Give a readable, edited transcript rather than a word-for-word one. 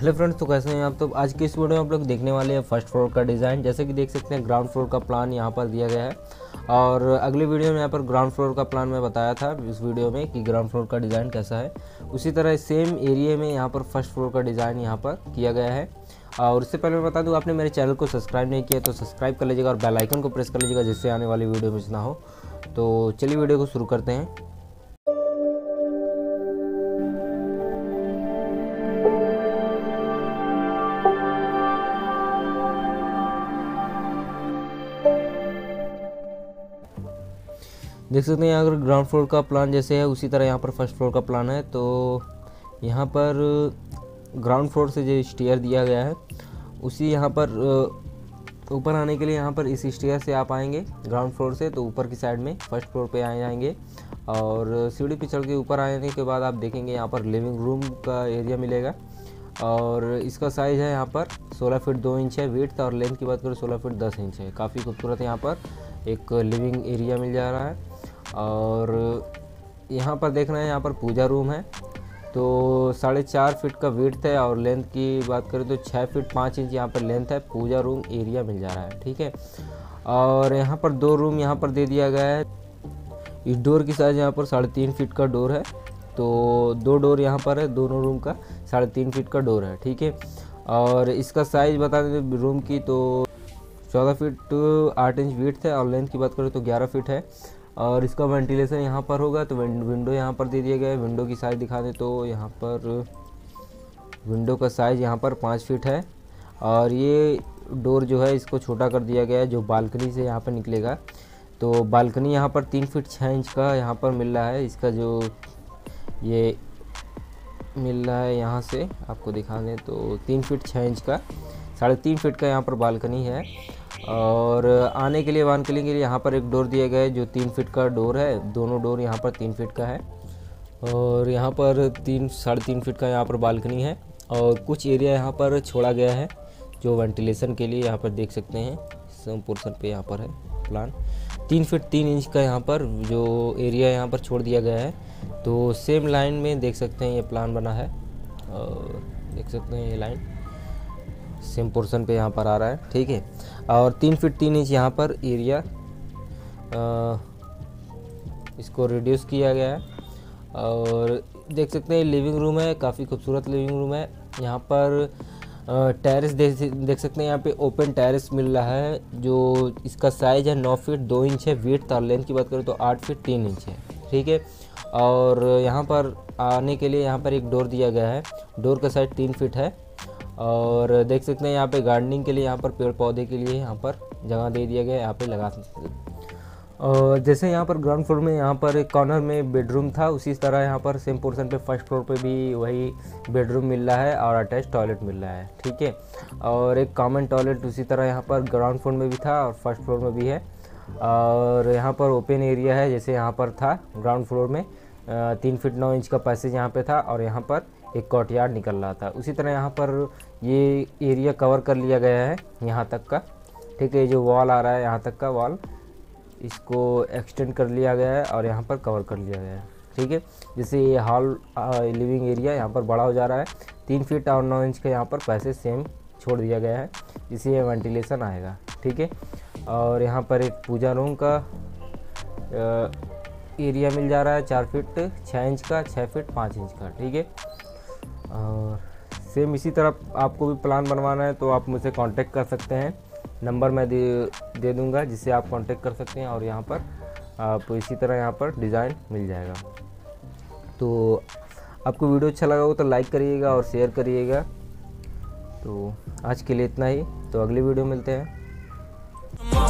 Hello friends, तो कैसे हैं आप। तो आज के इस वीडियो में आप लोग देखने वाले हैं फर्स्ट फ्लोर का डिज़ाइन। जैसे कि देख सकते हैं ग्राउंड फ्लोर का प्लान यहाँ पर दिया गया है और अगले वीडियो में यहाँ पर ग्राउंड फ्लोर का प्लान मैं बताया था इस वीडियो में कि ग्राउंड फ्लोर का डिज़ाइन कैसा है। उसी तरह सेम एरिया में यहाँ पर फर्स्ट फ्लोर का डिज़ाइन यहाँ पर किया गया है। और उससे पहले मैं बता दूं, आपने मेरे चैनल को सब्सक्राइब नहीं किया तो सब्सक्राइब कर लीजिएगा और बेल आइकन को प्रेस कर लीजिएगा जिससे आने वाली वीडियो मिस ना हो। तो चलिए वीडियो को शुरू करते हैं। देख सकते हैं अगर ग्राउंड फ्लोर का प्लान जैसे है उसी तरह यहाँ पर फर्स्ट फ्लोर का प्लान है। तो यहाँ पर ग्राउंड फ्लोर से जो स्टेयर दिया गया है उसी यहाँ पर ऊपर आने के लिए यहाँ पर इस स्टेयर से आप आएंगे ग्राउंड फ्लोर से, तो ऊपर की साइड में फर्स्ट फ्लोर पे आ जाएंगे और सीढ़ी पे चढ़ के ऊपर आने के बाद आप देखेंगे यहाँ पर लिविंग रूम का एरिया मिलेगा। और इसका साइज़ है यहाँ पर 16 फीट 2 इंच है विड्थ, और लेंथ की बात करें 16 फीट 10 इंच है। काफ़ी खूबसूरत यहाँ पर एक लिविंग एरिया मिल जा रहा है। और यहाँ पर देखना है, यहाँ पर पूजा रूम है। तो 4.5 फीट का विड्थ है और लेंथ की बात करें तो 6 फीट 5 इंच यहाँ पर लेंथ है। पूजा रूम एरिया मिल जा रहा है, ठीक है। और यहाँ पर 2 रूम यहाँ पर दे दिया गया है। इस डोर की साइज़ यहाँ पर 3.5 फीट का डोर है। तो 2 डोर यहाँ पर है, दोनों रूम का 3.5 फीट का डोर है, ठीक है। और इसका साइज़ बता दें रूम की, तो 14 फीट 8 इंच विड्थ है और लेंथ की बात करें तो 11 फीट है। और इसका वेंटिलेशन यहाँ पर होगा, तो विंडो यहाँ पर दे दिया गया है। विंडो की साइज़ दिखा दें तो यहाँ पर विंडो का साइज़ यहाँ पर 5 फीट है। और ये डोर जो है इसको छोटा कर दिया गया है, जो बालकनी से यहाँ पर निकलेगा। तो बालकनी यहाँ पर 3 फीट 6 इंच का यहाँ पर मिल रहा है। इसका जो ये मिल रहा है यहाँ से आपको दिखा दें तो 3 फीट 6 इंच का, 3.5 फीट का यहाँ पर बालकनी है। और आने के लिए बालकनी के लिए यहाँ पर एक डोर दिया गया है जो 3 फीट का डोर है। दोनों डोर यहाँ पर 3 फीट का है और यहाँ पर 3.5 फीट का यहाँ पर बालकनी है। और कुछ एरिया यहाँ पर छोड़ा गया है जो वेंटिलेशन के लिए यहाँ पर देख सकते हैं। सम पोर्शन पे यहाँ पर है प्लान 3 फीट 3 इंच का यहाँ पर जो एरिया यहाँ पर छोड़ दिया गया है। तो सेम लाइन में देख सकते हैं ये प्लान बना है और देख सकते हैं ये लाइन सेम पोर्शन पे यहाँ पर आ रहा है, ठीक है। और 3 फीट 3 इंच यहाँ पर एरिया इसको रिड्यूस किया गया है। और देख सकते हैं लिविंग रूम है, काफ़ी खूबसूरत लिविंग रूम है। यहाँ पर टेरेस देख सकते हैं, यहाँ पे ओपन टेरेस मिल रहा है। जो इसका साइज़ है 9 फीट 2 इंच है विड्थ, और लेंथ की बात करें तो 8 फीट 3 इंच है, ठीक है। और यहाँ पर आने के लिए यहाँ पर एक डोर दिया गया है। डोर का साइज़ 3 फीट है। और देख सकते हैं यहाँ पे गार्डनिंग के लिए यहाँ पर पेड़ पौधे के लिए यहाँ पर जगह दे दिया गया है, यहाँ पे लगा सकते हैं। और जैसे यहाँ पर ग्राउंड फ्लोर में यहाँ पर एक कॉर्नर में बेडरूम था, उसी तरह यहाँ पर सेम पोर्शन पे फर्स्ट फ्लोर पे भी वही बेडरूम मिल रहा है और अटैच टॉयलेट मिल रहा है, ठीक है। और एक कॉमन टॉयलेट उसी तरह यहाँ पर ग्राउंड फ्लोर में भी था और फर्स्ट फ्लोर में भी है। और यहाँ पर ओपन एरिया है, जैसे यहाँ पर था ग्राउंड फ्लोर में 3 फीट 9 इंच का पैसेज यहाँ पर था और यहाँ पर एक कोर्टयार्ड निकल रहा था। उसी तरह यहाँ पर ये एरिया कवर कर लिया गया है यहाँ तक का, ठीक है। जो वॉल आ रहा है यहाँ तक का वॉल, इसको एक्सटेंड कर लिया गया है और यहाँ पर कवर कर लिया गया है, ठीक है। जैसे ये हॉल लिविंग एरिया यहाँ पर बड़ा हो जा रहा है। 3 फीट और 9 इंच का यहाँ पर पैसे सेम छोड़ दिया गया है, जिससे ये वेंटिलेशन आएगा, ठीक है। और यहाँ पर एक पूजा रूम का एरिया मिल जा रहा है 4 फीट 6 इंच का, 6 फीट 5 इंच का, ठीक है। और सेम इसी तरह आपको भी प्लान बनवाना है तो आप मुझसे कांटेक्ट कर सकते हैं। नंबर मैं दे दूंगा जिससे आप कांटेक्ट कर सकते हैं। और यहाँ पर आपको इसी तरह यहाँ पर डिज़ाइन मिल जाएगा। तो आपको वीडियो अच्छा लगा हो तो लाइक करिएगा और शेयर करिएगा। तो आज के लिए इतना ही, तो अगली वीडियो मिलते हैं।